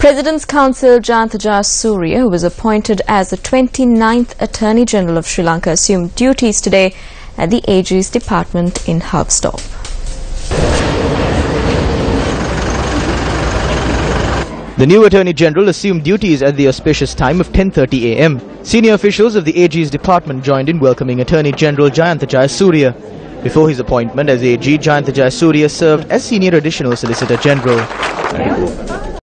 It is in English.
President's Counsel Jayantha Jayasuriya, who was appointed as the 29th Attorney General of Sri Lanka, assumed duties today at the AG's department in Hulftsdorp. The new Attorney General assumed duties at the auspicious time of 10:30 a.m. Senior officials of the AG's department joined in welcoming Attorney General Jayantha Jayasuriya. Before his appointment as AG, Jayantha Jayasuriya served as Senior Additional Solicitor General.